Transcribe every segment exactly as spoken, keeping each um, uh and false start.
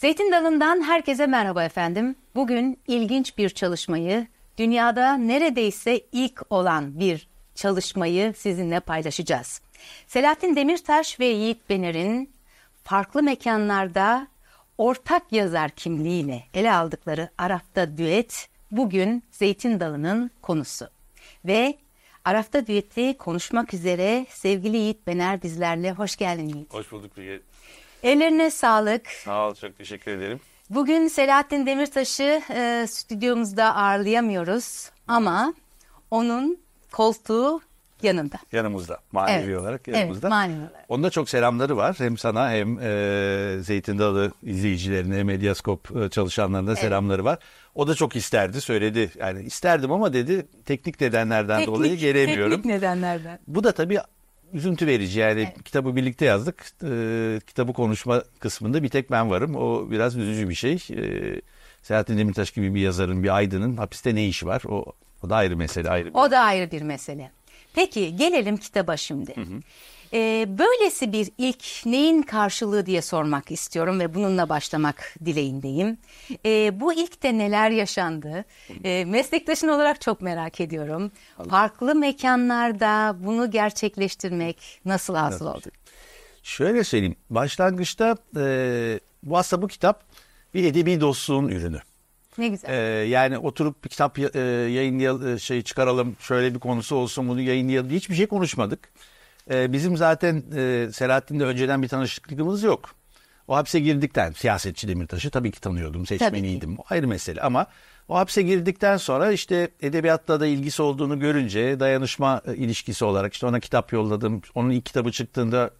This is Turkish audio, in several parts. Zeytin Dalı'ndan herkese merhaba efendim. Bugün ilginç bir çalışmayı, dünyada neredeyse ilk olan bir çalışmayı sizinle paylaşacağız. Selahattin Demirtaş ve Yiğit Bener'in farklı mekanlarda ortak yazar kimliğiyle ele aldıkları Arafta Düet bugün Zeytin Dalı'nın konusu. Ve Arafta Düet'i konuşmak üzere sevgili Yiğit Bener bizlerle. Hoş geldin Yiğit. Hoş bulduk Bilge. Ellerine sağlık. Sağ ol, çok teşekkür ederim. Bugün Selahattin Demirtaş'ı e, stüdyomuzda ağırlayamıyoruz ama onun koltuğu yanında. Yanımızda, manevi evet. olarak yanımızda. Evet, manevi olarak. Onun da çok selamları var. Hem sana hem e, Zeytin Dalı izleyicilerine, hem Medyaskop çalışanlarına evet. selamları var. O da çok isterdi, söyledi. Yani isterdim ama dedi teknik nedenlerden teknik, dolayı gelemiyorum. Teknik nedenlerden. Bu da tabii üzüntü verici. Yani evet. kitabı birlikte yazdık. E, kitabı konuşma kısmında bir tek ben varım. O biraz üzücü bir şey. E, Selahattin Demirtaş gibi bir yazarın, bir aydının hapiste ne işi var? O, o da ayrı mesele. Ayrı bir o da ayrı bir mesele. Peki gelelim kitaba şimdi. Hı hı. E, böylesi bir ilk neyin karşılığı diye sormak istiyorum ve bununla başlamak dileğindeyim. E, bu ilkte neler yaşandı? E, meslektaşın olarak çok merak ediyorum. Anladım. Farklı mekanlarda bunu gerçekleştirmek nasıl hasıl oldu? Şöyle söyleyeyim. Başlangıçta e, bu aslında bu kitap bir edebi dostluğun ürünü. Ne güzel. Ee, yani oturup bir kitap e, yayınlayalım, şey çıkaralım, şöyle bir konusu olsun, bunu yayınlayalım, hiçbir şey konuşmadık. Ee, bizim zaten e, Selahattin'le önceden bir tanışıklığımız yok. O hapse girdikten, siyasetçi Demirtaş'ı tabii ki tanıyordum, seçmeniydim, o ayrı mesele ama o hapse girdikten sonra işte edebiyatla da ilgisi olduğunu görünce dayanışma ilişkisi olarak işte ona kitap yolladım, onun ilk kitabı çıktığında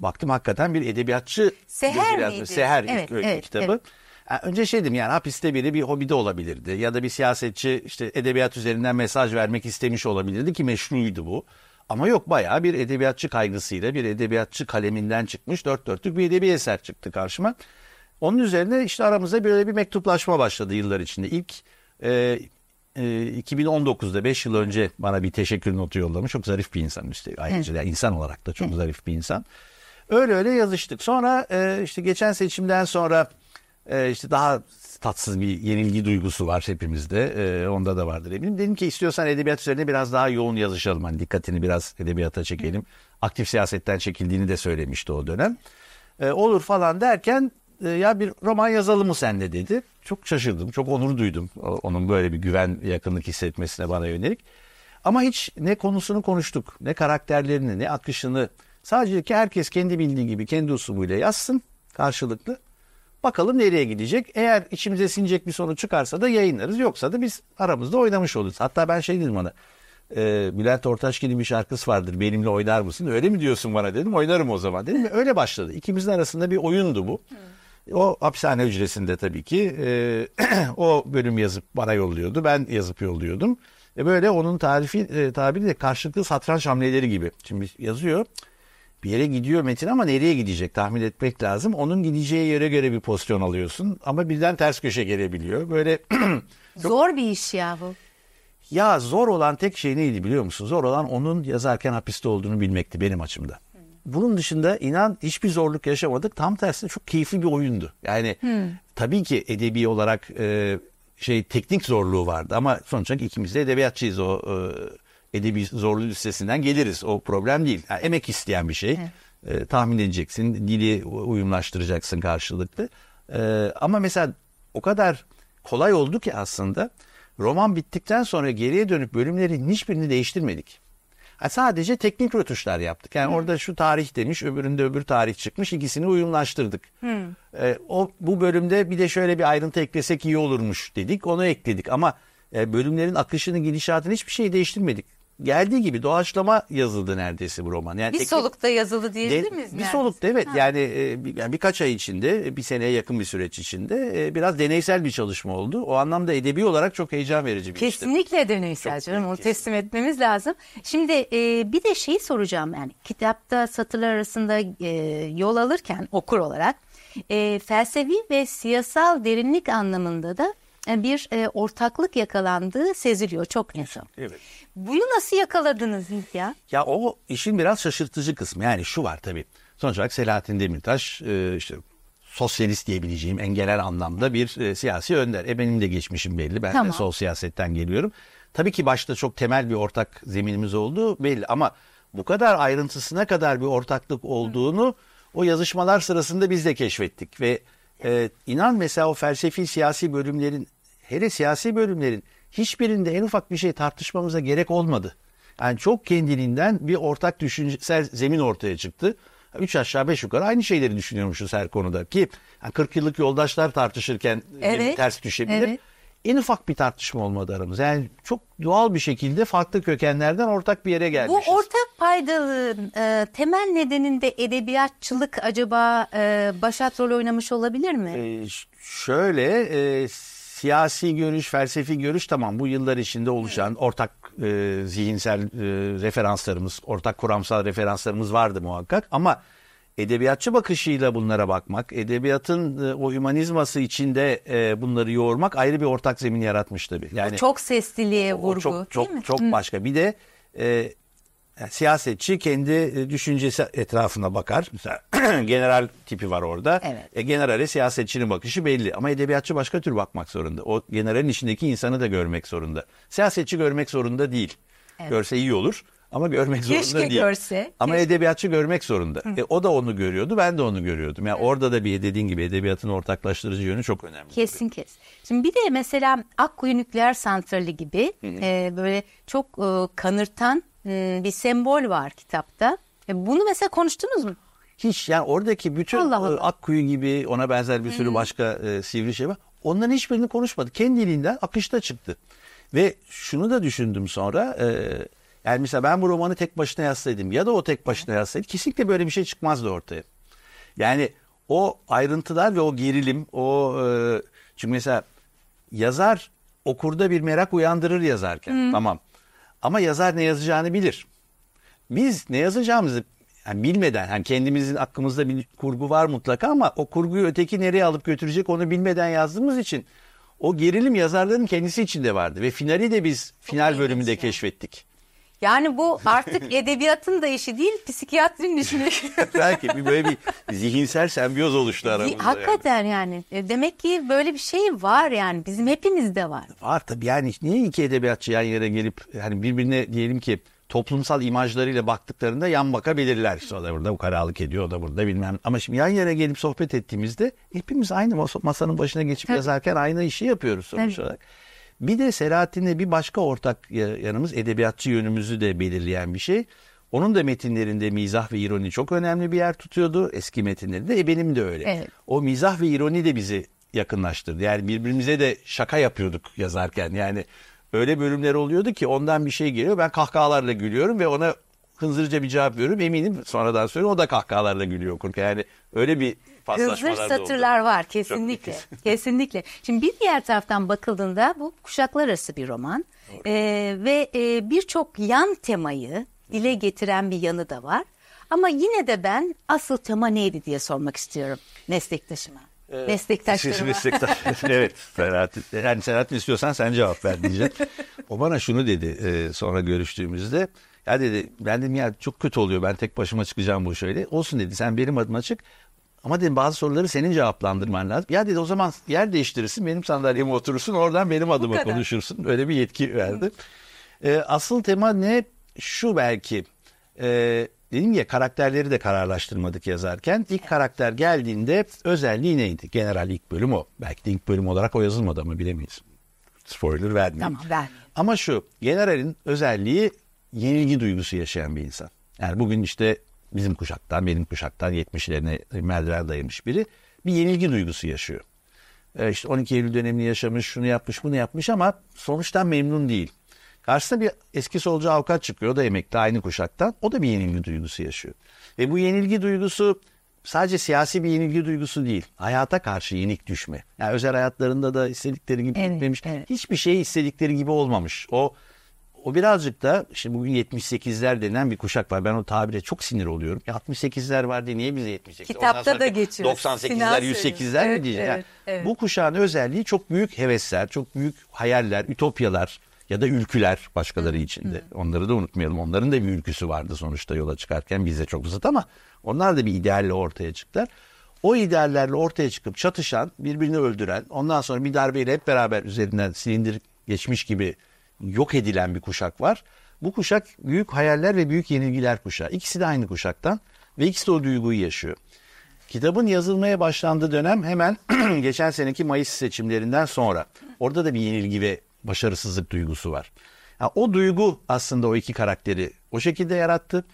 baktım hakikaten bir edebiyatçı. Seher miydi? Seher evet, ilk evet, kitabı. Evet. Önce şey dedim, yani hapiste biri bir hobide olabilirdi ya da bir siyasetçi işte edebiyat üzerinden mesaj vermek istemiş olabilirdi ki meşruydu bu. Ama yok, bayağı bir edebiyatçı kaygısıyla, bir edebiyatçı kaleminden çıkmış dört dörtlük bir edebi eser çıktı karşıma. Onun üzerine işte aramızda böyle bir mektuplaşma başladı yıllar içinde. İlk e, e, iki bin on dokuz'da beş yıl önce bana bir teşekkür notu yollamış. Çok zarif bir insan üstelik. Ayrıca yani insan olarak da çok zarif bir insan. Öyle öyle yazıştık. Sonra e, işte geçen seçimden sonra... Ee, işte daha tatsız bir yenilgi duygusu var hepimizde. Ee, onda da vardır eminim. Dedim ki istiyorsan edebiyat üzerine biraz daha yoğun yazışalım. Hani dikkatini biraz edebiyata çekelim. Aktif siyasetten çekildiğini de söylemişti o dönem. Ee, olur falan derken e, ya bir roman yazalım mı seninle dedi. Çok şaşırdım. Çok onur duydum. Onun böyle bir güven, yakınlık hissetmesine bana yönelik. Ama hiç ne konusunu konuştuk, ne karakterlerini, ne akışını. Sadece ki herkes kendi bildiği gibi, kendi usulüyle yazsın karşılıklı. Bakalım nereye gidecek. Eğer içimize sinecek bir sonuç çıkarsa da yayınlarız. Yoksa da biz aramızda oynamış oluruz. Hatta ben şey dedim ona. E, Bülent Ortaçgil'in bir şarkısı vardır. Benimle oynar mısın? Öyle mi diyorsun bana dedim. Oynarım o zaman dedim. Öyle başladı. İkimizin arasında bir oyundu bu. O hapishane hücresinde tabii ki. E, o bölüm yazıp bana yolluyordu. Ben yazıp yolluyordum. E, böyle onun tarifi e, tabiri de karşılıklı satranç hamleleri gibi. Şimdi yazıyor. Bir yere gidiyor metin ama nereye gidecek tahmin etmek lazım. Onun gideceği yere göre bir pozisyon alıyorsun ama birden ters köşe gelebiliyor. Böyle çok... Zor bir iş ya bu. Ya zor olan tek şey neydi biliyor musun? Zor olan onun yazarken hapiste olduğunu bilmekti benim açımda. Bunun dışında inan hiçbir zorluk yaşamadık. Tam tersine çok keyifli bir oyundu. Yani hmm. tabii ki edebi olarak e, şey teknik zorluğu vardı ama sonuç olarak ikimiz de edebiyatçıyız o e, edebi zorluğu listesinden geliriz. O problem değil. Yani emek isteyen bir şey. Evet. E, tahmin edeceksin. Dili uyumlaştıracaksın karşılıklı. E, ama mesela o kadar kolay oldu ki aslında roman bittikten sonra geriye dönüp bölümlerin hiçbirini değiştirmedik. Yani sadece teknik rötuşlar yaptık. Yani hmm. orada şu tarih demiş, öbüründe öbür tarih çıkmış. İkisini uyumlaştırdık. Hmm. E, o bu bölümde bir de şöyle bir ayrıntı eklesek iyi olurmuş dedik. Onu ekledik ama e, bölümlerin akışını, gidişatını hiçbir şey değiştirmedik. Geldiği gibi doğaçlama yazıldı neredeyse bu roman. Yani bir teknik, solukta yazıldı diyebilir miyiz? Bir solukta evet. Yani, e, bir, yani birkaç ay içinde, bir seneye yakın bir süreç içinde e, biraz deneysel bir çalışma oldu. O anlamda edebi olarak çok heyecan verici bir işti. Kesinlikle deneysel çok canım. Onu teslim etmemiz lazım. Şimdi e, bir de şeyi soracağım. Yani kitapta satırlar arasında e, yol alırken okur olarak e, felsefi ve siyasal derinlik anlamında da bir e, ortaklık yakalandığı seziliyor çok net. Evet. Bunu nasıl yakaladınız ilk ya? Ya o işin biraz şaşırtıcı kısmı. Yani şu var tabii. Sonuç olarak Selahattin Demirtaş e, işte sosyalist diyebileceğim en genel anlamda bir e, siyasi önder. E benim de geçmişim belli. Ben tamam. de sol siyasetten geliyorum. Tabii ki başta çok temel bir ortak zeminimiz olduğu belli ama bu kadar ayrıntısına kadar bir ortaklık olduğunu Hı. o yazışmalar sırasında biz de keşfettik ve e, inan mesela o felsefi siyasi bölümlerin, hele siyasi bölümlerin hiçbirinde en ufak bir şey tartışmamıza gerek olmadı. Yani çok kendiliğinden bir ortak düşünsel zemin ortaya çıktı. Üç aşağı beş yukarı aynı şeyleri düşünüyormuşuz her konuda ki yani kırk yıllık yoldaşlar tartışırken evet, ters düşebilir. Evet. En ufak bir tartışma olmadı aramızda. Yani çok doğal bir şekilde farklı kökenlerden ortak bir yere gelmişiz. Bu ortak paydanın e, temel nedeninde edebiyatçılık acaba e, başat rol oynamış olabilir mi? E, şöyle e, siyasi görüş, felsefi görüş tamam bu yıllar içinde oluşan ortak e, zihinsel e, referanslarımız, ortak kuramsal referanslarımız vardı muhakkak ama edebiyatçı bakışıyla bunlara bakmak, edebiyatın o hümanizması içinde bunları yoğurmak ayrı bir ortak zemin yaratmış tabii. Yani o çok sesliliğe vurgu. Çok çok, değil mi? Çok başka. Bir de e, siyasetçi kendi düşüncesi etrafına bakar. Mesela general tipi var orada. Evet. E, generale siyasetçinin bakışı belli ama edebiyatçı başka tür bakmak zorunda. O generalin içindeki insanı da görmek zorunda. Siyasetçi görmek zorunda değil. Evet. Görse iyi olur. Ama görmek zorunda Keşke değil. Görse. Ama Keşke. edebiyatçı görmek zorunda. E, o da onu görüyordu, ben de onu görüyordum. Yani evet. Orada da bir dediğin gibi edebiyatın ortaklaştırıcı yönü çok önemli. Kesin kesin. Şimdi bir de mesela Akkuyu Nükleer Santrali gibi e, böyle çok e, kanırtan e, bir sembol var kitapta. E, bunu mesela konuştunuz mu? Hiç yani oradaki bütün Allah Allah. Akkuyu gibi ona benzer bir sürü Hı-hı. başka e, sivri şey var. Onların hiçbirini konuşmadık. Kendiliğinden akışta çıktı. Ve şunu da düşündüm sonra... E, Yani mesela ben bu romanı tek başına yazsaydım ya da o tek başına yazsaydı kesinlikle böyle bir şey çıkmazdı ortaya. Yani o ayrıntılar ve o gerilim, o e, çünkü mesela yazar okurda bir merak uyandırır yazarken. Hı. Tamam. Ama yazar ne yazacağını bilir. Biz ne yazacağımızı yani bilmeden, yani kendimizin aklımızda bir kurgu var mutlaka ama o kurguyu öteki nereye alıp götürecek onu bilmeden yazdığımız için o gerilim yazarların kendisi içinde vardı ve finali de biz final bölümünde keşfettik. Yani bu artık edebiyatın da işi değil, psikiyatrinin işini. Belki bir böyle bir zihinsel sembiyoz oluştu aramızda. Hakikaten yani. yani. Demek ki böyle bir şey var yani. Bizim hepimizde var. Var tabii yani. Niye iki edebiyatçı yan yere gelip hani birbirine diyelim ki toplumsal imajlarıyla baktıklarında yan bakabilirler. İşte o da burada ukaralık ediyor, o da burada bilmem. Ama şimdi yan yere gelip sohbet ettiğimizde hepimiz aynı masanın başına geçip tabii. yazarken aynı işi yapıyoruz sonuç olarak. Bir de Selahattin'le bir başka ortak yanımız edebiyatçı yönümüzü de belirleyen bir şey. Onun da metinlerinde mizah ve ironi çok önemli bir yer tutuyordu. Eski metinlerinde e benim de öyle. Evet. O mizah ve ironi de bizi yakınlaştırdı. Yani birbirimize de şaka yapıyorduk yazarken. Yani öyle bölümler oluyordu ki ondan bir şey geliyor. Ben kahkahalarla gülüyorum ve ona hınzırca bir cevap veriyorum. Eminim sonradan sonra o da kahkahalarla gülüyor okurken. Yani öyle bir... Hızır satırlar oldu. Var kesinlikle. kesinlikle. Şimdi bir diğer taraftan bakıldığında bu kuşaklar arası bir roman. Ee, ve e, birçok yan temayı dile getiren bir yanı da var. Ama yine de ben asıl tema neydi diye sormak istiyorum meslektaşıma. Ee, Meslektaşlarıma. Meslektaş. Evet. Selahattin, yani Selahattin istiyorsan sen cevap ver diyeceğim. O bana şunu dedi e, sonra görüştüğümüzde. Ya dedi ben dedim ya çok kötü oluyor ben tek başıma çıkacağım bu şöyle. Olsun dedi sen benim adıma çık. Ama dedim bazı soruları senin cevaplandırman lazım. Ya dedi o zaman yer değiştirirsin, benim sandalyeme oturursun, oradan benim adıma konuşursun. Öyle bir yetki verdi. Ee, asıl tema ne? Şu belki. Ee, dedim ya karakterleri de kararlaştırmadık yazarken. İlk karakter geldiğinde özelliği neydi? General ilk bölüm o. Belki de ilk bölüm olarak o yazılmadı ama bilemeyiz. Spoiler vermeyeyim. Tamam, vermeyeyim. Ama şu, generalin özelliği yenilgi duygusu yaşayan bir insan. Yani bugün işte... Bizim kuşaktan, benim kuşaktan yetmişlerine merdiven dayamış biri bir yenilgi duygusu yaşıyor. Ee, işte on iki Eylül dönemini yaşamış, şunu yapmış, bunu yapmış ama sonuçtan memnun değil. Karşısına bir eski solcu avukat çıkıyor, o da emekli aynı kuşaktan. O da bir yenilgi duygusu yaşıyor. Ve bu yenilgi duygusu sadece siyasi bir yenilgi duygusu değil. Hayata karşı yenik düşme. Yani özel hayatlarında da istedikleri gibi evet, gitmemiş. Evet. Hiçbir şey istedikleri gibi olmamış. O... O birazcık da şimdi bugün yetmiş sekizler denen bir kuşak var. Ben o tabire çok sinir oluyorum. altmış sekizler var diye niye bize yetmiş sekizler? Kitapta da geçiyor. doksan sekizler, yüz sekizler evet, mi diyeceğim? Evet, yani evet. Bu kuşağın özelliği çok büyük hevesler, çok büyük hayaller, ütopyalar ya da ülküler başkaları Hı. içinde. Hı. Onları da unutmayalım. Onların da bir ülküsü vardı sonuçta yola çıkarken bize çok uzat ama onlar da bir idealle ortaya çıktılar. o liderlerle ortaya çıkıp çatışan, birbirini öldüren, ondan sonra bir darbeyle hep beraber üzerinden silindir geçmiş gibi yok edilen bir kuşak var. Bu kuşak büyük hayaller ve büyük yenilgiler kuşağı. İkisi de aynı kuşaktan ve ikisi de o duyguyu yaşıyor. Kitabın yazılmaya başlandığı dönem hemen geçen seneki Mayıs seçimlerinden sonra. Orada da bir yenilgi ve başarısızlık duygusu var. Yani o duygu aslında o iki karakteri o şekilde yarattı.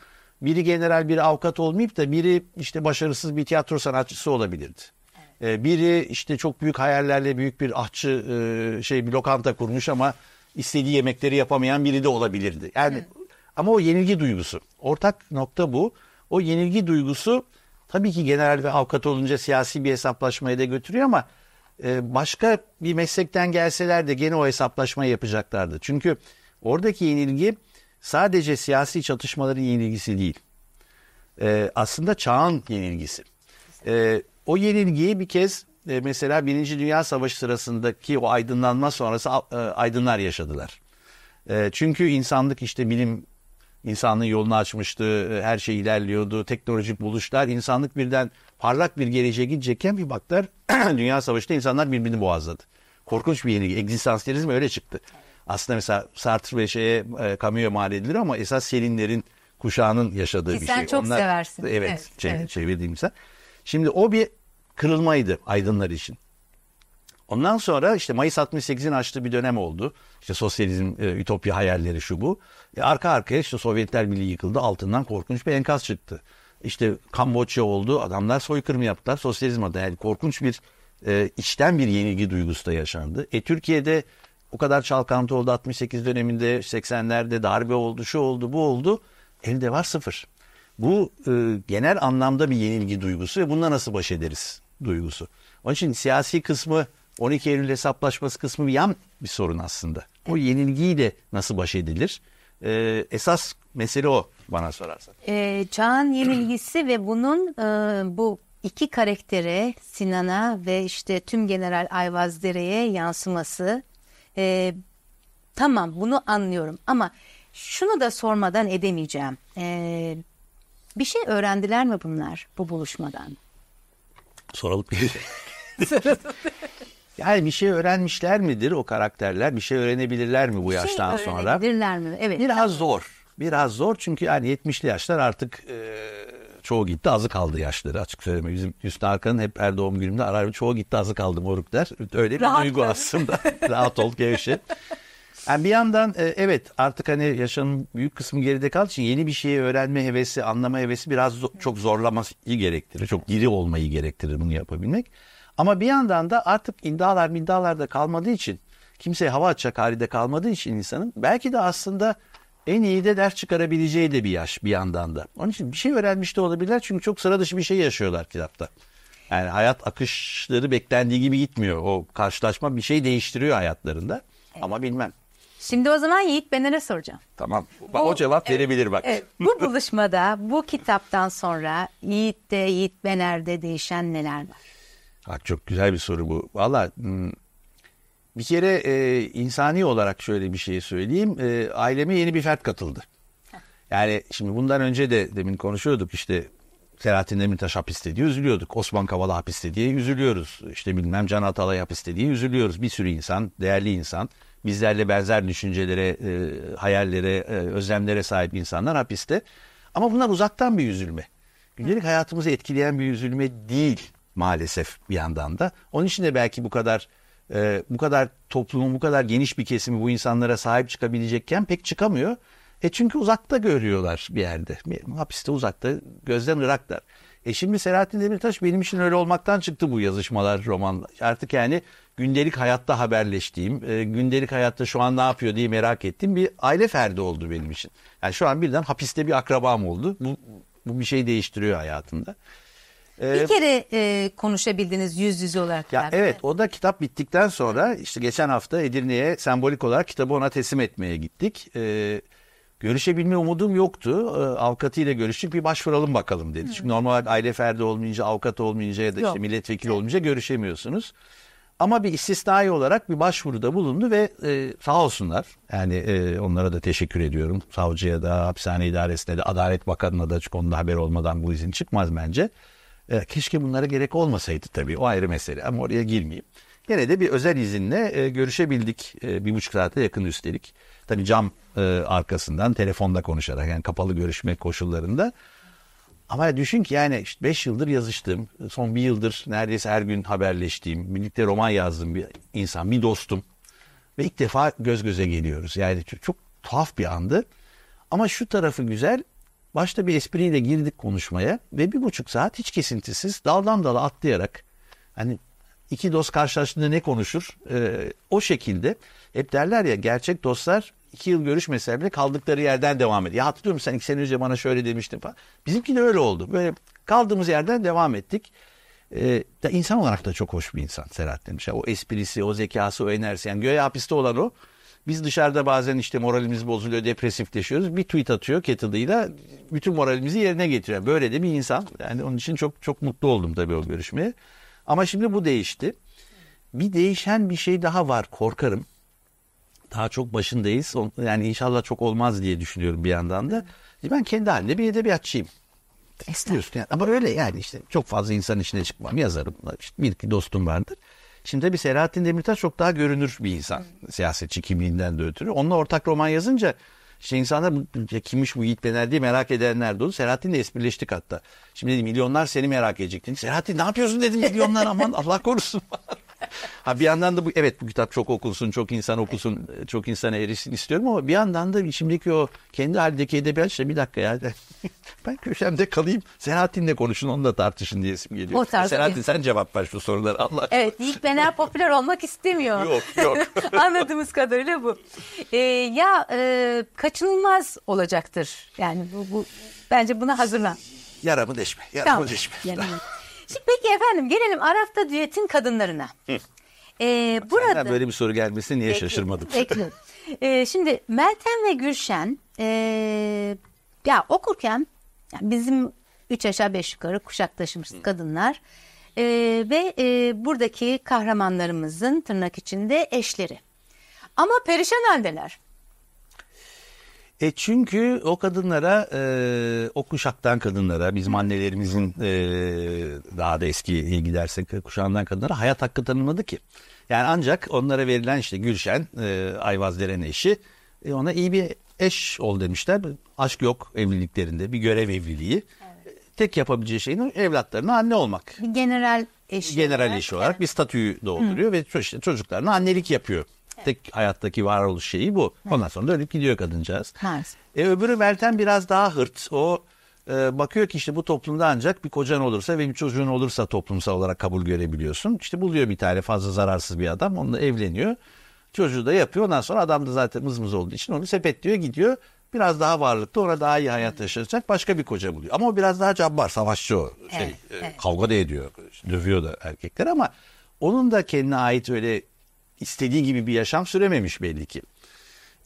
Biri general, biri avukat olmayıp da biri işte başarısız bir tiyatro sanatçısı olabilirdi. Evet. Biri işte çok büyük hayallerle büyük bir ahçı şey bir lokanta kurmuş ama istediği yemekleri yapamayan biri de olabilirdi. Yani evet. Ama o yenilgi duygusu. Ortak nokta bu. O yenilgi duygusu tabii ki general ve avukat olunca siyasi bir hesaplaşmaya da götürüyor ama başka bir meslekten gelseler de gene o hesaplaşmayı yapacaklardı. Çünkü oradaki yenilgi sadece siyasi çatışmaların yenilgisi değil. Ee, aslında çağın yenilgisi. Ee, o yenilgiyi bir kez e, mesela Birinci Dünya Savaşı sırasındaki o aydınlanma sonrası e, aydınlar yaşadılar. E, çünkü insanlık işte bilim insanlığın yolunu açmıştı. E, her şey ilerliyordu. Teknolojik buluşlar. İnsanlık birden parlak bir geleceğe gidecekken bir baktılar Dünya Savaşı'nda insanlar birbirini boğazladı. Korkunç bir yenilgi. Egzistansiyelizm öyle çıktı. Aslında mesela Sartre ve şeye e, kamuya mal edilir ama esas Selinlerin kuşağının yaşadığı e bir sen şey. Sen çok onlar, seversin. Evet, evet, çev evet. çevirdiğim sen. Şimdi o bir kırılmaydı aydınlar için. Ondan sonra işte Mayıs altmış sekizin açtığı bir dönem oldu. İşte sosyalizm, e, ütopya hayalleri şu bu. E, arka arkaya işte Sovyetler Birliği yıkıldı. Altından korkunç bir enkaz çıktı. İşte Kamboçya oldu. Adamlar soykırım yaptılar. Sosyalizm adı. Yani korkunç bir e, içten bir yenilgi duygusu da yaşandı. E, Türkiye'de o kadar çalkantı oldu altmış sekiz döneminde, seksenlerde darbe oldu, şu oldu, bu oldu. Elde var sıfır. Bu e, genel anlamda bir yenilgi duygusu ve bununla nasıl baş ederiz duygusu. Onun için siyasi kısmı, on iki Eylül hesaplaşması kısmı bir yan bir sorun aslında. O yenilgiyle nasıl baş edilir? E, esas mesele o bana sorarsan. E, çağın yenilgisi ve bunun e, bu iki karaktere, Sinan'a ve işte tüm General Ayvazdere'ye yansıması... Ee, tamam bunu anlıyorum ama şunu da sormadan edemeyeceğim. Ee, bir şey öğrendiler mi bunlar bu buluşmadan? Soralım. Yani bir şey öğrenmişler midir o karakterler? Bir şey öğrenebilirler mi bu bir yaştan şey sonra? Öğrenebilirler mi? Evet. Biraz tamam. zor. Biraz zor çünkü yani yetmişli yaşlar artık e, çoğu gitti azı kaldı yaşları açık söyleme. Bizim Hüsnü Arkan'ın hep her doğum günümde arar çoğu gitti azı kaldı moruk der. Öyle bir rahat duygu aslında. Rahat ol gevşe. Yani bir yandan e, evet artık hani yaşamın büyük kısmı geride kaldığı için yeni bir şeyi öğrenme hevesi, anlama hevesi biraz zo çok zorlamayı gerektirir. Çok diri olmayı gerektirir bunu yapabilmek. Ama bir yandan da artık iddialar iddialarda kalmadığı için kimseye hava atacak halde kalmadığı için insanın belki de aslında en iyi de ders çıkarabileceği de bir yaş bir yandan da. Onun için bir şey öğrenmiş de olabilirler çünkü çok sıra dışı bir şey yaşıyorlar kitapta. Yani hayat akışları beklendiği gibi gitmiyor. O karşılaşma bir şey değiştiriyor hayatlarında. Evet. Ama bilmem. Şimdi o zaman Yiğit Bener'e soracağım. Tamam. Bu, o cevap evet, verebilir bak. Evet, bu buluşmada bu kitaptan sonra Yiğit'te, Yiğit Bener'de değişen neler var? Bak, çok güzel bir soru bu. Vallahi... Bir kere e, insani olarak şöyle bir şey söyleyeyim. E, aileme yeni bir fert katıldı. Yani şimdi bundan önce de demin konuşuyorduk işte Selahattin Demirtaş hapiste diye üzülüyorduk. Osman Kavala hapiste diye üzülüyoruz. İşte bilmem Can Atalay hapiste diye üzülüyoruz. Bir sürü insan, değerli insan, bizlerle benzer düşüncelere, e, hayallere, e, özlemlere sahip insanlar hapiste. Ama bunlar uzaktan bir üzülme. Gündelik hayatımızı etkileyen bir üzülme değil maalesef bir yandan da. Onun için de belki bu kadar... Ee, bu kadar toplumun bu kadar geniş bir kesimi bu insanlara sahip çıkabilecekken pek çıkamıyor. E çünkü uzakta görüyorlar bir yerde. Hapiste uzakta gözden ıraklar. E şimdi Selahattin Demirtaş benim için öyle olmaktan çıktı bu yazışmalar, romanlar. Artık yani gündelik hayatta haberleştiğim, e, gündelik hayatta şu an ne yapıyor diye merak ettiğim bir aile ferdi oldu benim için. Yani şu an birden hapiste bir akrabam oldu. Bu, bu bir şey değiştiriyor hayatımda. Bir kere e, konuşabildiniz yüz yüze olarak. Ya evet, o da kitap bittikten sonra işte geçen hafta Edirne'ye sembolik olarak kitabı ona teslim etmeye gittik. E, görüşebilme umudum yoktu. E, avukatıyla görüştük, bir başvuralım bakalım dedi. Hı. Çünkü normal aile ferdi olmayınca, avukat olmayınca ya da işte milletvekili olmayınca görüşemiyorsunuz. Ama bir istisnai olarak bir başvuruda bulundu ve e, sağ olsunlar. Yani e, onlara da teşekkür ediyorum. Savcıya da, hapishane idaresine de, Adalet Bakanı'na da, çünkü onun da haber olmadan bu izin çıkmaz bence. E, keşke bunlara gerek olmasaydı tabii, o ayrı mesele, ama oraya girmeyeyim. Gene de bir özel izinle e, görüşebildik, e, bir buçuk saate yakın üstelik. Tabii cam e, arkasından telefonda konuşarak, yani kapalı görüşme koşullarında. Ama düşün ki yani işte beş yıldır yazıştığım, son bir yıldır neredeyse her gün haberleştiğim, birlikte roman yazdığım bir insan, bir dostum. Ve ilk defa göz göze geliyoruz. Yani çok, çok tuhaf bir andı. Ama şu tarafı güzel, başta bir espriyle girdik konuşmaya ve bir buçuk saat hiç kesintisiz daldan dala atlayarak, hani iki dost karşılaştığında ne konuşur? Ee, o şekilde hep derler ya, gerçek dostlar iki yıl görüşmese bile kaldıkları yerden devam ediyor. Ya hatırlıyor musun, sen iki sene önce bana şöyle demiştin falan. Bizimki de öyle oldu. Böyle kaldığımız yerden devam ettik. Ee, da insan olarak da çok hoş bir insan Selahattin Demirtaş. O esprisi, o zekası, o enerjisi. Yani göğe hapiste olan o. Biz dışarıda bazen işte moralimiz bozuluyor, depresifleşiyoruz. Bir tweet atıyor kettle'ıyla, bütün moralimizi yerine getiriyor. Böyle de bir insan. Yani onun için çok çok mutlu oldum tabii o görüşmeye. Ama şimdi bu değişti. Bir değişen bir şey daha var, korkarım. Daha çok başındayız. Yani inşallah çok olmaz diye düşünüyorum bir yandan da. Ben kendi halimde bir edebiyatçıyım. İstiyorsun yani. Ama öyle yani işte çok fazla insan içine çıkmam. Yazarım. İşte bir iki dostum vardır. Şimdi tabii Selahattin Demirtaş çok daha görünür bir insan. Siyasetçi kimliğinden de ötürü. Onunla ortak roman yazınca işte insanlar kimmiş bu Yiğit Bener diye merak edenler de oldu. Selahattin'le esprileştik hatta. Şimdi dedim milyonlar seni merak edecekti. Selahattin ne yapıyorsun dedim, milyonlar aman Allah korusun. Ha bir yandan da bu, evet bu kitap çok okunsun, çok insan okusun, çok insana erişsin istiyorum ama bir yandan da şimdiki o kendi halindeki edebiyat işte bir dakika ya ben köşemde kalayım, Selahattin'le konuşun, onunla tartışın diyesim geliyor. Selahattin bir... sen cevap ver şu sorulara Allah aşkına. Evet, Yiğit Bener popüler olmak istemiyor. Yok yok. Anladığımız kadarıyla bu. Ee, ya e, kaçınılmaz olacaktır yani bu, bu bence buna hazırlan. Yaramı deşme, yaramı tamam. deşme. Yaramı. Şimdi peki efendim gelelim Arafta Düet'in kadınlarına. Ee, burada senden böyle bir soru gelmesine niye bekliyorum, şaşırmadım? Bekliyorum. ee, şimdi Meltem ve Gülşen ee, ya okurken yani bizim üç aşağı beş yukarı kuşaktaşımız kadınlar ee, ve e, buradaki kahramanlarımızın tırnak içinde eşleri. Ama perişan haldeler. E çünkü o kadınlara, e, o kuşaktan kadınlara, bizim annelerimizin e, daha da eskiye gidersek kuşağından kadınlara hayat hakkı tanınmadı ki. Yani ancak onlara verilen işte Gülşen, e, Ayvazderen eşi, e, ona iyi bir eş ol demişler. Aşk yok evliliklerinde, bir görev evliliği. Evet. Tek yapabileceği şeyin evlatlarına anne olmak. Bir general eşi. General olarak, eşi olarak evet. Bir statüyü dolduruyor ve çocuklarına annelik yapıyor. Tek hayattaki varoluş şeyi bu. Ondan sonra da ölüp gidiyor kadıncağız. E, öbürü Meltem biraz daha hırt. O e, bakıyor ki işte bu toplumda ancak bir kocan olursa ve bir çocuğun olursa toplumsal olarak kabul görebiliyorsun. İşte buluyor bir tane fazla zararsız bir adam. Onunla evleniyor. Çocuğu da yapıyor. Ondan sonra adam da zaten mızmız olduğu için onu sepetliyor, gidiyor. Biraz daha varlıklı, ona daha iyi hayat yaşayacak başka bir koca buluyor. Ama o biraz daha cabbar, savaşçı o. Şey, evet, evet. Kavga da ediyor. Dövüyor da erkekler ama onun da kendine ait öyle... İstediği gibi bir yaşam sürememiş belli ki.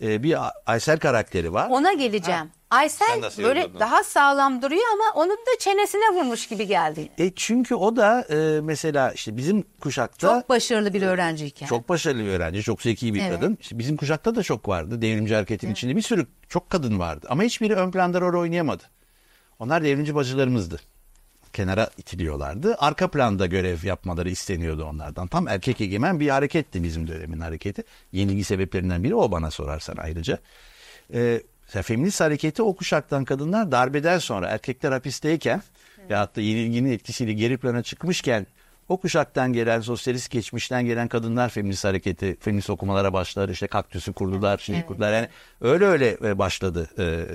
Ee, bir Aysel karakteri var. Ona geleceğim. Ha. Aysel böyle daha sağlam duruyor ama onun da çenesine vurmuş gibi geldi. E çünkü o da e, mesela işte bizim kuşakta... Çok başarılı bir öğrenciyken. Çok başarılı bir öğrenci, çok zeki bir evet. kadın. İşte bizim kuşakta da çok vardı. Devrimci hareketin evet. içinde bir sürü çok kadın vardı. Ama hiçbiri ön planda rol oynayamadı. Onlar devrimci bacılarımızdı. Kenara itiliyorlardı. Arka planda görev yapmaları isteniyordu onlardan. Tam erkek egemen bir hareketti bizim dönemin hareketi. Yenilgi sebeplerinden biri o bana sorarsan ayrıca. Ee, feminist hareketi o kuşaktan kadınlar darbeden sonra erkekler hapisteyken evet. veyahut da yenilginin etkisiyle geri plana çıkmışken o kuşaktan gelen sosyalist geçmişten gelen kadınlar feminist hareketi, feminist okumalara başlar. İşte Kaktüs'ü kurdular, şimdi evet. kurdular. Yani öyle öyle başladı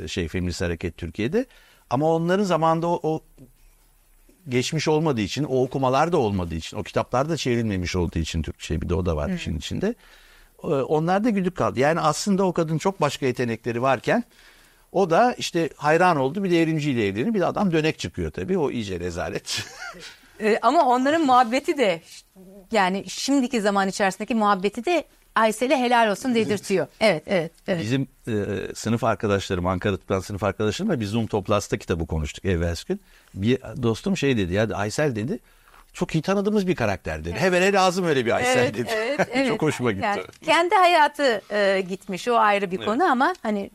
şey feminist hareket Türkiye'de. Ama onların zamanında o, o geçmiş olmadığı için, o okumalar da olmadığı için, o kitaplar da çevrilmemiş olduğu için Türkçe bir de o da var işin içinde. Onlar da güdük kaldı. Yani aslında o kadın çok başka yetenekleri varken o da işte hayran oldu, bir devrimciyle evleniyor, bir de adam dönek çıkıyor tabii. O iyice rezalet. e, ama onların muhabbeti de yani şimdiki zaman içerisindeki muhabbeti de Aysel'e helal olsun dedirtiyor. Evet, evet, evet. Bizim e, sınıf arkadaşlarım, Ankara'dan sınıf arkadaşlarımla biz Zoom Toplas'ta kitabı konuştuk evvelsi gün. Bir dostum şey dedi ya, Aysel dedi, çok iyi tanıdığımız bir karakter dedi. Evet. Hevele lazım öyle bir Aysel evet, dedi. Evet, evet. Çok hoşuma gitti. Yani kendi hayatı e, gitmiş, o ayrı bir evet. konu ama hani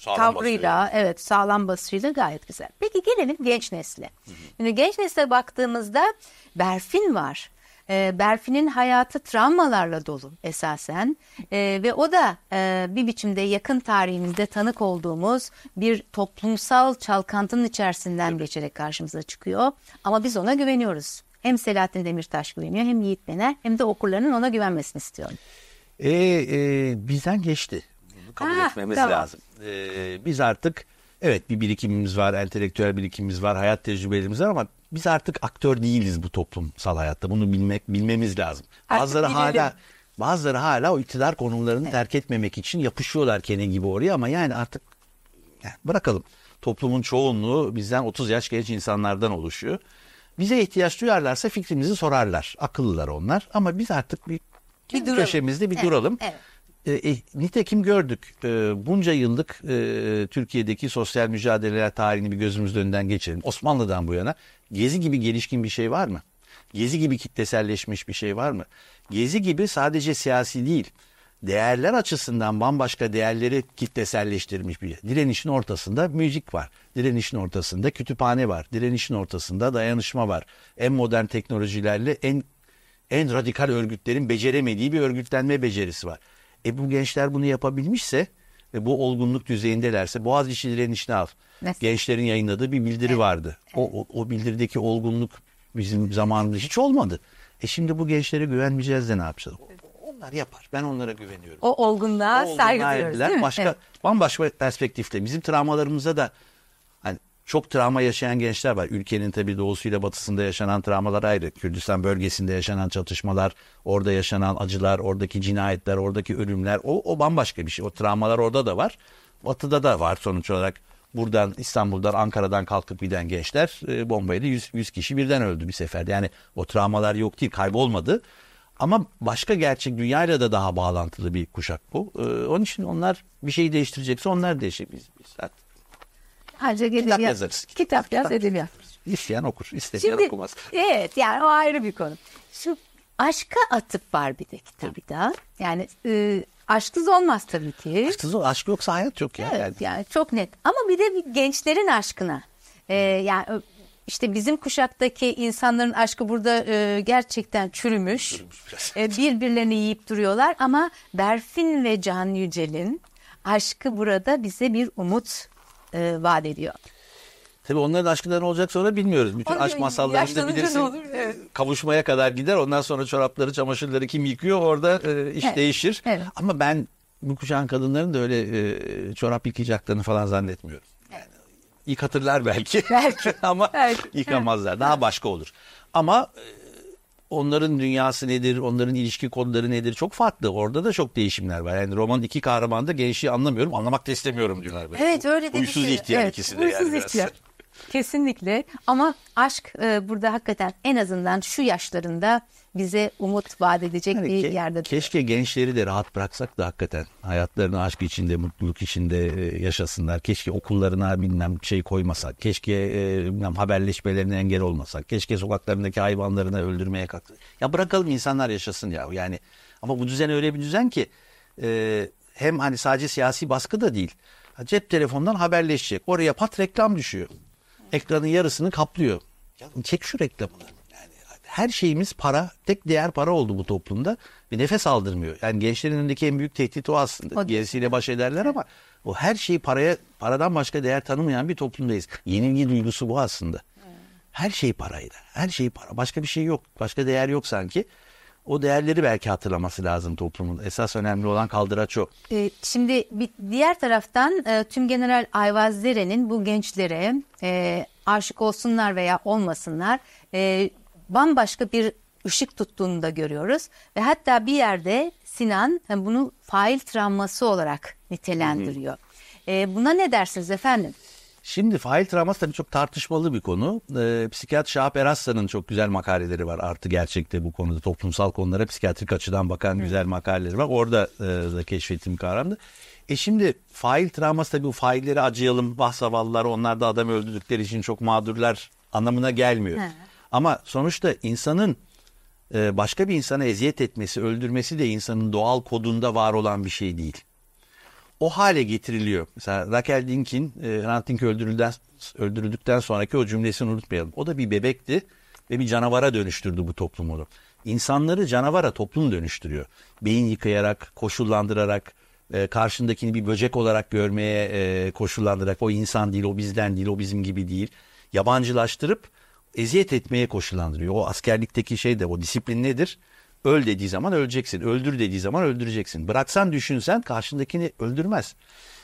Sağlam tavrıyla, basıyla. Evet, sağlam basıyla gayet güzel. Peki gelelim genç nesle. Hı hı. Şimdi genç nesle baktığımızda Berfin var. E, Berfin'in hayatı travmalarla dolu esasen e, ve o da e, bir biçimde yakın tarihimizde tanık olduğumuz bir toplumsal çalkantının içerisinden, evet, geçerek karşımıza çıkıyor. Ama biz ona güveniyoruz. Hem Selahattin Demirtaş güveniyor, hem Yiğit Bener, hem de okurlarının ona güvenmesini istiyorum. E, e, bizden geçti. Kabul ha, etmemiz tamam. lazım. Ee, biz artık, evet, bir birikimimiz var, entelektüel birikimimiz var, hayat tecrübelerimiz var ama biz artık aktör değiliz bu toplumsal hayatta. Bunu bilmek bilmemiz lazım. Artık bazıları bilelim. hala bazıları hala o iktidar konumlarını, evet, terk etmemek için yapışıyorlar kene gibi oraya ama yani artık yani bırakalım. Toplumun çoğunluğu bizden otuz yaş genç insanlardan oluşuyor. Bize ihtiyaç duyarlarsa fikrimizi sorarlar. Akıllılar onlar ama biz artık bir, bir köşemizde bir evet, duralım. Evet. E, nitekim gördük, e, bunca yıllık e, Türkiye'deki sosyal mücadeleler tarihini bir gözümüzün önünden geçirelim. Osmanlı'dan bu yana Gezi gibi gelişkin bir şey var mı? Gezi gibi kitleselleşmiş bir şey var mı? Gezi gibi sadece siyasi değil, değerler açısından bambaşka değerleri kitleselleştirmiş bir şey. Direnişin ortasında müzik var, direnişin ortasında kütüphane var, direnişin ortasında dayanışma var. En modern teknolojilerle en, en radikal örgütlerin beceremediği bir örgütlenme becerisi var. E bu gençler bunu yapabilmişse ve bu olgunluk düzeyindelerse, Boğaziçi direnişini al. Nasıl? Gençlerin yayınladığı bir bildiri, evet, vardı. O, o bildirideki olgunluk bizim zamanımızda hiç olmadı. E şimdi bu gençlere güvenmeyeceğiz de ne yapacağız? Onlar yapar. Ben onlara güveniyorum. O olgunluğa, olgunluğa saygı duyuyoruz. Başka, evet, bambaşka perspektifle. Bizim travmalarımıza da hani çok travma yaşayan gençler var. Ülkenin tabii doğusuyla batısında yaşanan travmalar ayrı. Kürdistan bölgesinde yaşanan çatışmalar, orada yaşanan acılar, oradaki cinayetler, oradaki ölümler o, o bambaşka bir şey. O travmalar orada da var. Batıda da var sonuç olarak. Buradan, İstanbul'dan, Ankara'dan kalkıp giden gençler e, bombayla yüz kişi birden öldü bir seferde. Yani o travmalar yok değil, kaybolmadı. Ama başka gerçek dünyayla da daha bağlantılı bir kuşak bu. E, onun için onlar bir şeyi değiştirecekse onlar değişecek. Biz, biz artık ayrıca kitap ya, yazarız. Kitap, kitap yaz, edebiyat. İsteyen okur, isteyen şimdi, okumaz. Evet, yani o ayrı bir konu. Şu aşka atıp var bir de kitabı da. Yani e, aşksız olmaz tabii ki. Aşksız olmaz. Aşk yoksa hayat yok ya. Evet, yani. yani çok net. Ama bir de bir gençlerin aşkına. E, yani işte bizim kuşaktaki insanların aşkı burada e, gerçekten çürümüş. çürümüş e, birbirlerini yiyip duruyorlar ama Berfin ve Can Yücel'in aşkı burada bize bir umut E, vaat ediyor. Tabii onların aşkından olacak sonra bilmiyoruz. Bütün Ay, aşk masallarında bilirsin. Olur, evet. Kavuşmaya kadar gider. Ondan sonra çorapları, çamaşırları kim yıkıyor? Orada e, iş, evet, değişir. Evet. Ama ben bu kuşağın kadınların da öyle e, çorap yıkayacaklarını falan zannetmiyorum. Yani, yıkatırlar belki. Belki. Ama belki yıkamazlar. Daha başka olur. Ama e, onların dünyası nedir? Onların ilişki kodları nedir? Çok farklı. Orada da çok değişimler var. Yani romanın iki kahramanı da gençliği anlamıyorum, anlamak da istemiyorum diyorlar. Böyle. Evet, öyle dediği. Uysuz ihtiyar, evet, ikisi de yani biraz. Kesinlikle. Ama aşk e, burada hakikaten en azından şu yaşlarında bize umut vaat edecek yani bir ke yerde. Keşke diyor. Gençleri de rahat bıraksak da hakikaten hayatlarını aşk içinde, mutluluk içinde e, yaşasınlar. Keşke okullarına bilmem şey koymasak. Keşke e, bilmem haberleşmelerine engel olmasak. Keşke sokaklarındaki hayvanlarını öldürmeye kalksak. Ya bırakalım insanlar yaşasın ya. Yani ama bu düzen öyle bir düzen ki e, hem hani sadece siyasi baskı da değil. Cep telefonundan haberleşecek. Oraya pat reklam düşüyor. Ekranın yarısını kaplıyor. Ya çek şu reklamını. Yani her şeyimiz para. Tek değer para oldu bu toplumda. Bir nefes aldırmıyor. Yani gençlerin önündeki en büyük tehdit o aslında. Gerisiyle baş ederler ama o her şeyi paraya, paradan başka değer tanımayan bir toplumdayız. Yenilgi duygusu bu aslında. Her şey paraydı. Her şey para. Başka bir şey yok. Başka değer yok sanki. O değerleri belki hatırlaması lazım toplumun. Esas önemli olan kaldıraç o. Ee, şimdi bir diğer taraftan e, Tümgeneral Ayvazdere'nin bu gençlere e, aşık olsunlar veya olmasınlar e, bambaşka bir ışık tuttuğunu da görüyoruz. Ve hatta bir yerde Sinan yani bunu fail travması olarak nitelendiriyor. E, buna ne dersiniz efendim? Şimdi fail travması tabii çok tartışmalı bir konu. E, psikiyat Şahap Eraslan'ın çok güzel makaleleri var. Artı gerçekte bu konuda toplumsal konulara psikiyatrik açıdan bakan güzel makaleleri var. Orada e, da keşfettim kavramda. E şimdi fail travması tabii bu failleri acıyalım. Vah zavallılar, onlar da adam öldürdükleri için çok mağdurlar anlamına gelmiyor. He. Ama sonuçta insanın e, başka bir insana eziyet etmesi, öldürmesi de insanın doğal kodunda var olan bir şey değil. o hale getiriliyor. Mesela Raquel Dink'in e, Hrant Dink öldürüldükten, öldürüldükten sonraki o cümlesini unutmayalım. O da bir bebekti ve bir canavara dönüştürdü bu toplumunu. İnsanları canavara toplum dönüştürüyor. Beyin yıkayarak, koşullandırarak, e, karşındakini bir böcek olarak görmeye e, koşullandırarak, o insan değil, o bizden değil, o bizim gibi değil. Yabancılaştırıp eziyet etmeye koşullandırıyor. O askerlikteki şey de o, disiplin nedir? Öl dediği zaman öleceksin, öldür dediği zaman öldüreceksin. Bıraksan düşünsen karşındakini öldürmez.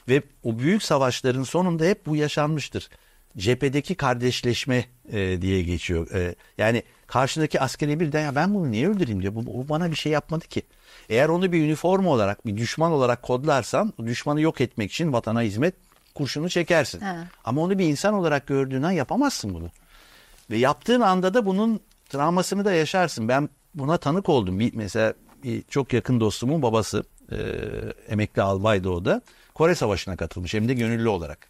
Ve o büyük savaşların sonunda hep bu yaşanmıştır. Cephedeki kardeşleşme e, diye geçiyor. E, yani karşındaki askere birden ya ben bunu niye öldüreyim diyor. Bu, bu bana bir şey yapmadı ki. Eğer onu bir üniforma olarak, bir düşman olarak kodlarsan düşmanı yok etmek için vatana hizmet kurşunu çekersin. Ha. Ama onu bir insan olarak gördüğünden yapamazsın bunu. Ve yaptığın anda da bunun travmasını da yaşarsın. Ben buna tanık oldum. Bir, mesela bir çok yakın dostumun babası, e, emekli albaydı o da, Kore Savaşı'na katılmış hem de gönüllü olarak.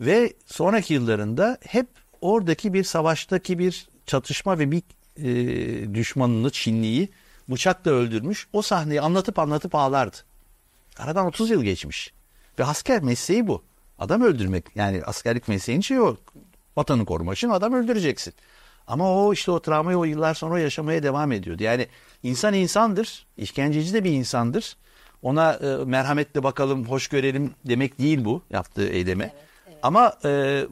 Ve sonraki yıllarında hep oradaki bir savaştaki bir çatışma ve bir e, düşmanını, Çinliyi bıçakla öldürmüş. O sahneyi anlatıp anlatıp ağlardı. Aradan otuz yıl geçmiş. Ve asker mesleği bu. Adam öldürmek. Yani askerlik mesleğin şeyi o. Vatanı korumak için adam öldüreceksin. Ama o işte o travmayı o yıllar sonra yaşamaya devam ediyordu. Yani insan insandır. İşkenceci de bir insandır. Ona e, merhametle bakalım, hoş görelim demek değil bu yaptığı eyleme. Evet, evet. Ama e,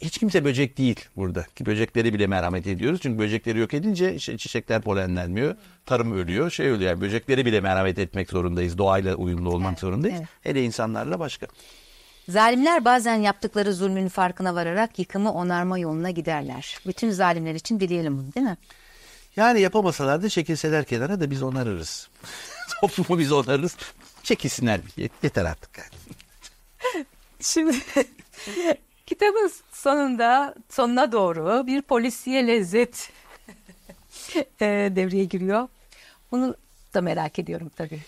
hiç kimse böcek değil burada. Ki böcekleri bile merhamet ediyoruz. Çünkü böcekleri yok edince çiçekler polenlenmiyor. Tarım ölüyor. Şey ölüyor. Yani böcekleri bile merhamet etmek zorundayız. Doğayla uyumlu olmak evet, zorundayız. Evet. Hele insanlarla başka. Zalimler bazen yaptıkları zulmün farkına vararak yıkımı onarma yoluna giderler. Bütün zalimler için dileyelim bunu, değil mi? Yani yapamasalar da çekilseler kenara da biz onarırız. Toplumu biz onarırız. Çekilsinler. Yeter artık. Şimdi kitabın sonunda, sonuna doğru bir polisiye lezzet devreye giriyor. Bunu da merak ediyorum tabii.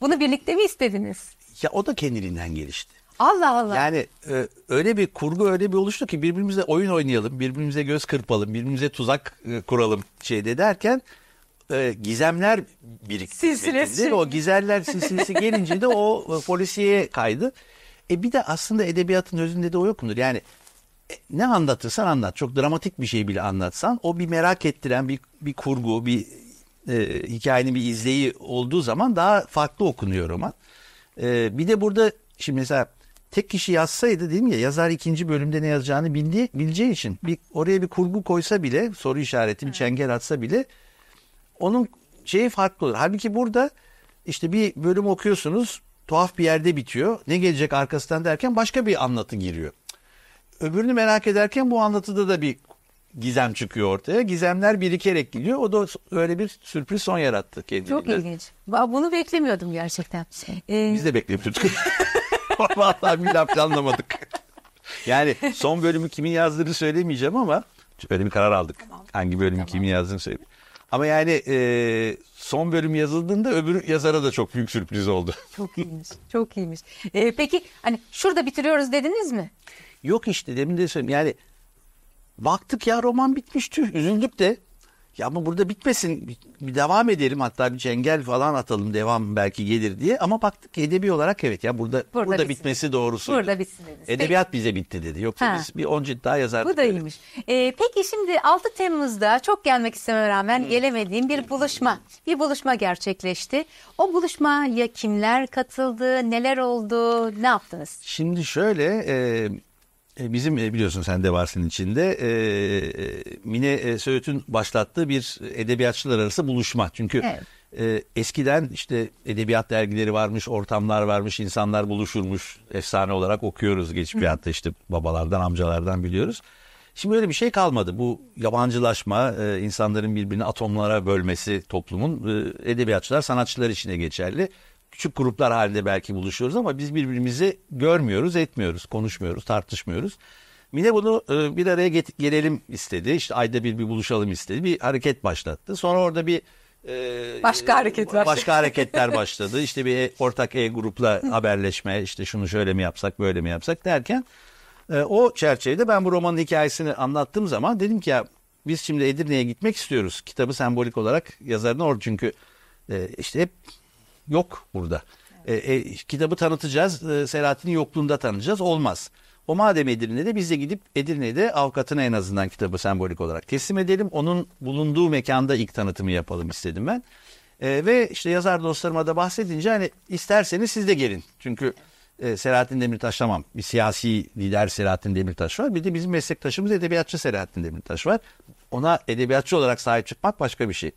Bunu birlikte mi istediniz? Ya o da kendiliğinden gelişti. Allah Allah. Yani e, öyle bir kurgu, öyle bir oluştu ki birbirimize oyun oynayalım, birbirimize göz kırpalım, birbirimize tuzak e, kuralım şeyde derken e, gizemler birikti. O gizemler silsilesi gelince de o e, polisiye kaydı. E bir de aslında edebiyatın özünde de o yok mudur? Yani e, ne anlatırsan anlat, çok dramatik bir şey bile anlatsan o bir merak ettiren bir bir kurgu, bir e, hikayenin bir izleyi olduğu zaman daha farklı okunuyor roman. E, bir de burada şimdi mesela tek kişi yazsaydı, değil mi ya, yazar ikinci bölümde ne yazacağını bildiği, bileceği için bir, oraya bir kurgu koysa bile, soru işareti bir çengel atsa bile onun şeyi farklı olur. Halbuki burada işte bir bölüm okuyorsunuz, tuhaf bir yerde bitiyor. Ne gelecek arkasından derken başka bir anlatı giriyor. Öbürünü merak ederken bu anlatıda da bir gizem çıkıyor ortaya. Gizemler birikerek gidiyor. O da öyle bir sürpriz son yarattı kendine. Çok ilginç. Bunu beklemiyordum gerçekten. Ee... Biz de beklemiyorduk. Vallahi bir laf anlamadık. Yani son bölümü kimin yazdığını söylemeyeceğim ama öyle bir karar aldık. Tamam. Hangi bölümü tamam. kimin yazdığını söyleyeyim. Ama yani e, son bölüm yazıldığında öbür yazara da çok büyük sürpriz oldu. Çok iyiymiş. Çok iyiymiş. Ee, peki hani şurada bitiriyoruz dediniz mi? Yok işte, demin de söyleyeyim. Yani baktık ya roman bitmiş, tüh üzüldük de. Ya ama burada bitmesin, bir devam edelim, hatta bir çengel falan atalım, devam belki gelir diye. Ama baktık edebi olarak evet ya burada burada, burada bitmesi doğrusu. Burada bitsin dediniz. Edebiyat peki. bize bitti dedi. Yoksa ha. biz bir on cilt daha yazardık. Bu da iyiymiş. Ee, peki şimdi altı Temmuz'da çok gelmek istememe rağmen hmm. gelemediğim bir buluşma. Bir buluşma gerçekleşti. O buluşmaya kimler katıldı, neler oldu, ne yaptınız? Şimdi şöyle... E... Bizim biliyorsun sen de varsın içinde e, Mine Söğüt'ün başlattığı bir edebiyatçılar arası buluşma. Çünkü evet. e, eskiden işte edebiyat dergileri varmış, ortamlar varmış, insanlar buluşurmuş. Efsane olarak okuyoruz geçmişte, işte babalardan, amcalardan biliyoruz. Şimdi öyle bir şey kalmadı. Bu yabancılaşma, e, insanların birbirini atomlara bölmesi toplumun e, edebiyatçılar, sanatçılar içine geçerli. Küçük gruplar halinde belki buluşuyoruz ama biz birbirimizi görmüyoruz, etmiyoruz, konuşmuyoruz, tartışmıyoruz. Mine bunu bir araya get gelelim istedi. İşte ayda bir bir buluşalım istedi. Bir hareket başlattı. Sonra orada bir e, başka hareket başladı. Başka hareketler başladı. İşte bir ortak e grupla haberleşme, işte şunu şöyle mi yapsak, böyle mi yapsak derken e, o çerçevede ben bu romanın hikayesini anlattığım zaman dedim ki ya biz şimdi Edirne'ye gitmek istiyoruz. Kitabı sembolik olarak yazarına or çünkü e, işte hep yok burada. E, e, kitabı tanıtacağız. E, Selahattin'in yokluğunda tanıyacağız. Olmaz. O madem Edirne'de, biz de gidip Edirne'de avukatına en azından kitabı sembolik olarak teslim edelim. Onun bulunduğu mekanda ilk tanıtımı yapalım istedim ben. E, ve işte yazar dostlarıma da bahsedince, hani isterseniz siz de gelin. Çünkü e, Selahattin Demirtaş, tamam, bir siyasi lider Selahattin Demirtaş var. Bir de bizim meslektaşımız edebiyatçı Selahattin Demirtaş var. Ona edebiyatçı olarak sahip çıkmak başka bir şey.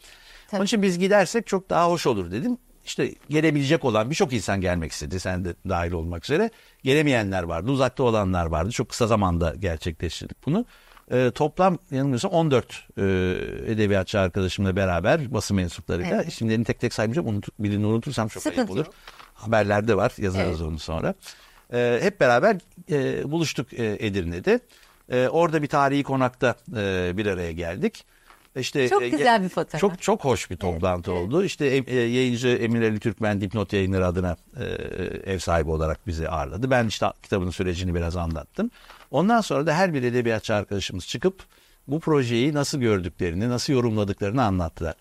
Tabii. Onun için biz gidersek çok daha hoş olur dedim. İşte gelebilecek olan birçok insan gelmek istedi. Sen de dahil olmak üzere. Gelemeyenler vardı. Uzakta olanlar vardı. Çok kısa zamanda gerçekleştirdik bunu. E, toplam yanılmıyorsam on dört e, edebiyatçı arkadaşımla beraber, basın mensuplarıyla. Evet. İsimlerini tek tek saymayacağım. Unut, birini unutursam çok sıkıntı ayıp olur. Yok. Haberlerde var. Yazarız evet. Onu sonra. E, hep beraber e, buluştuk e, Edirne'de. E, orada bir tarihi konakta e, bir araya geldik. İşte, çok güzel bir fotoğraf. Çok çok hoş bir toplantı evet, oldu. Evet. İşte e, yayıncı Emir Ali Türkmen Dipnot Yayınları adına e, ev sahibi olarak bizi ağırladı. Ben işte kitabın sürecini biraz anlattım. Ondan sonra da her bir edebiyatçı arkadaşımız çıkıp bu projeyi nasıl gördüklerini, nasıl yorumladıklarını anlattılar.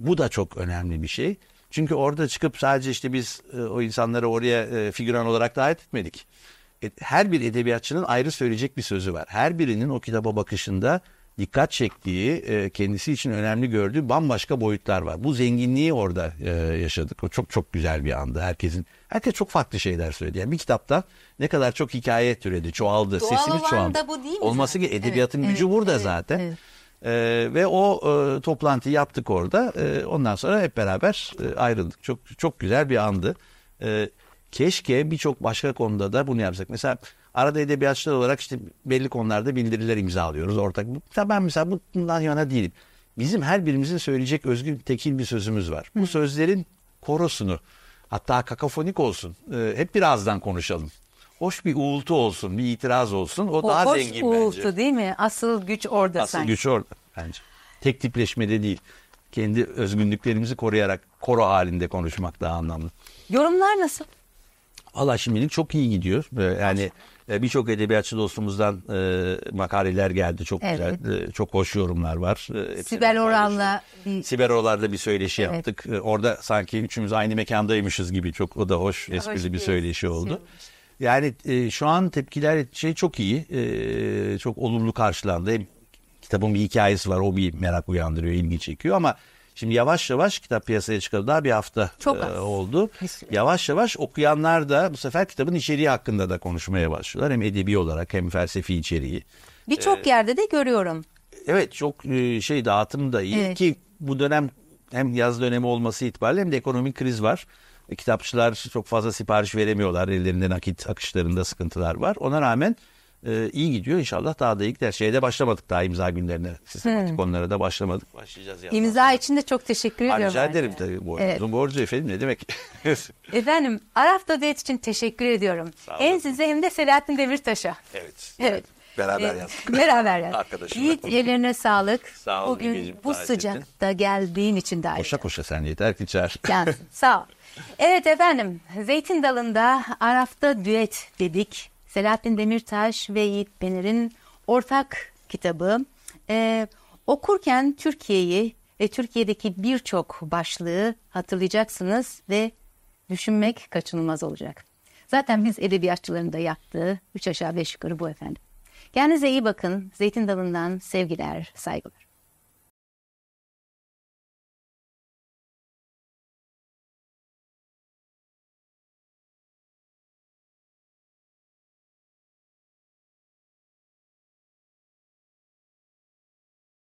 Bu da çok önemli bir şey. Çünkü orada çıkıp sadece işte biz e, o insanları oraya e, figüran olarak davet etmedik. E, her bir edebiyatçının ayrı söyleyecek bir sözü var. Her birinin o kitaba bakışında dikkat çektiği, kendisi için önemli gördüğü bambaşka boyutlar var. Bu zenginliği orada yaşadık. O çok çok güzel bir anda. Herkesin, herkes çok farklı şeyler söyledi. Yani bir kitapta ne kadar çok hikaye türedi, çoğaldı, doğal sesimiz çoğaldı. Da bu değil mi? Olması ki edebiyatın evet, gücü evet, burada evet, zaten. Evet. Ee, ve o e, toplantıyı yaptık orada. E, ondan sonra hep beraber e, ayrıldık. Çok çok güzel bir andı. E, keşke birçok başka konuda da bunu yapsak. Mesela arada edebiyatçılar olarak işte belli konularda bildiriler imzalıyoruz ortak. Ben mesela bundan yana değilim. Bizim her birimizin söyleyecek özgün tekil bir sözümüz var. Bu sözlerin korosunu, hatta kakafonik olsun, hep bir ağızdan konuşalım. Hoş bir uğultu olsun, bir itiraz olsun. O, o daha zengin bence. Hoş uğultu değil mi? Asıl güç orada Asıl sanki. Asıl güç orada bence. Tek tipleşmede değil. Kendi özgünlüklerimizi koruyarak koro halinde konuşmak daha anlamlı. Yorumlar nasıl? Valla şimdilik çok iyi gidiyor. Yani birçok edebiyatçı dostumuzdan e, makaleler geldi. Çok evet, güzel, e, çok hoş yorumlar var. E, Sibel Oral'la bir... Sibel Oral'la bir söyleşi evet, yaptık. E, orada sanki üçümüz aynı mekandaymışız gibi. Çok o da hoş, hoş esprili bir söyleşi oldu. Yani e, şu an tepkiler şey çok iyi. E, çok olumlu karşılandı. Hem kitabın bir hikayesi var. O bir merak uyandırıyor, ilgi çekiyor ama şimdi yavaş yavaş kitap piyasaya çıkalı, daha bir hafta e, oldu. Kesinlikle. Yavaş yavaş okuyanlar da bu sefer kitabın içeriği hakkında da konuşmaya başlıyorlar. Hem edebi olarak hem felsefi içeriği. Birçok ee, yerde de görüyorum. Evet, çok e, şey dağıtım da iyi evet, ki bu dönem hem yaz dönemi olması itibariyle hem de ekonomik kriz var. E, kitapçılar çok fazla sipariş veremiyorlar. Ellerinde nakit akışlarında sıkıntılar var. Ona rağmen e, iyi gidiyor inşallah, daha da iyi gider. Şeye de başlamadık daha, imza günlerine. Sistematik hmm, onlara da başlamadık. Başlayacağız. İmza için de çok teşekkür ediyorum. Rica ederim yani, tabii borcum. Evet. Borcu efendim, ne demek. Efendim, Arafta Düet için teşekkür ediyorum. Hem size hem de Selahattin Demirtaş'a. Evet. Evet. Beraber yazdık. Beraber yazdık. Arkadaşım. Yiğit, ellerine sağlık. Sağ ol. Bugün bu sıcakta ettin, geldiğin için de ayrıca. Koşa koşa sen yeter ki çağır. Gelsin. Sağ ol. Evet efendim, Zeytin Dalı'nda Arafta Düet dedik. Selahattin Demirtaş ve Yiğit Bener'in ortak kitabı. Ee, okurken Türkiye'yi ve Türkiye'deki birçok başlığı hatırlayacaksınız ve düşünmek kaçınılmaz olacak. Zaten biz edebiyatçıların da yaptığı üç aşağı beş yukarı bu efendim. Kendinize iyi bakın. Zeytin Dalı'ndan sevgiler, saygılar.